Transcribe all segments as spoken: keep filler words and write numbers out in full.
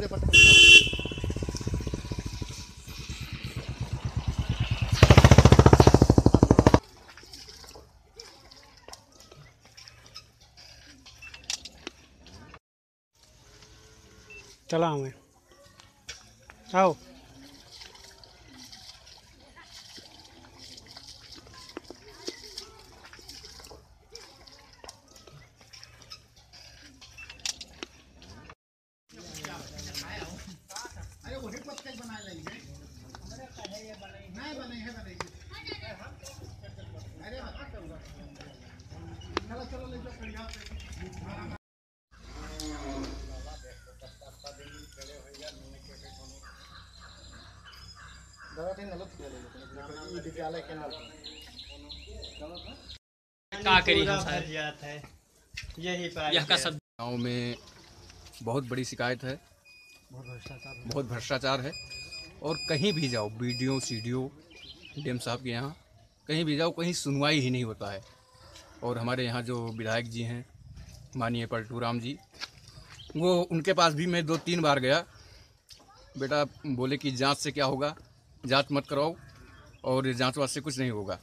दे पटक। चला हमें आओ गाँव में बहुत बड़ी शिकायत है, बहुत भ्रष्टाचार है। और कहीं भी जाओ, B D O C D O D M साहब के यहाँ कहीं भी जाओ, कहीं सुनवाई ही नहीं होता है। और हमारे यहाँ जो विधायक जी हैं माननीय पलटू राम जी, वो उनके पास भी मैं दो तीन बार गया। बेटा बोले कि जांच से क्या होगा, जांच मत कराओ और जांच वाँच से कुछ नहीं होगा।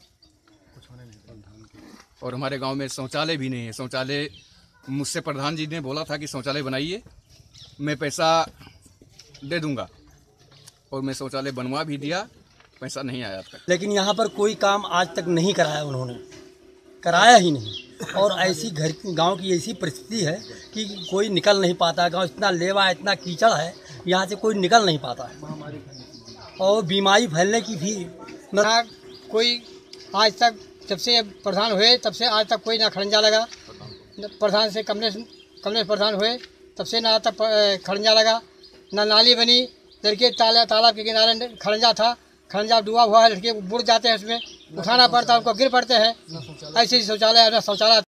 और हमारे गांव में शौचालय भी नहीं है। शौचालय मुझसे प्रधान जी ने बोला था कि शौचालय बनाइए, मैं पैसा दे दूंगा, और मैं शौचालय बनवा भी दिया, पैसा नहीं आया था। लेकिन यहाँ पर कोई काम आज तक नहीं कराया उन्होंने, कराया ही नहीं। और ऐसी घर गांव की ऐसी परिस्थिति है कि कोई निकल नहीं पाता। गांव इतना लेवा, इतना कीचड़ है, यहाँ से कोई निकल नहीं पाता है। और बीमारी फैलने की भी ना, कोई आज तक जब से प्रधान हुए तब से आज तक कोई ना खड़ंजा लगा। प्रधान से कमलेश कमलेश प्रधान हुए तब से ना आज तक खड़ंजा लगा, ना नाली बनी। लड़के ताला तालाब के किनारे खड़ंजा था, खड़ंजा डूबा हुआ है, लड़के बुड़ जाते हैं उसमें, उठाना पड़ता है, उनको गिर पड़ते हैं। ऐसे ही शौचालय, शौचालय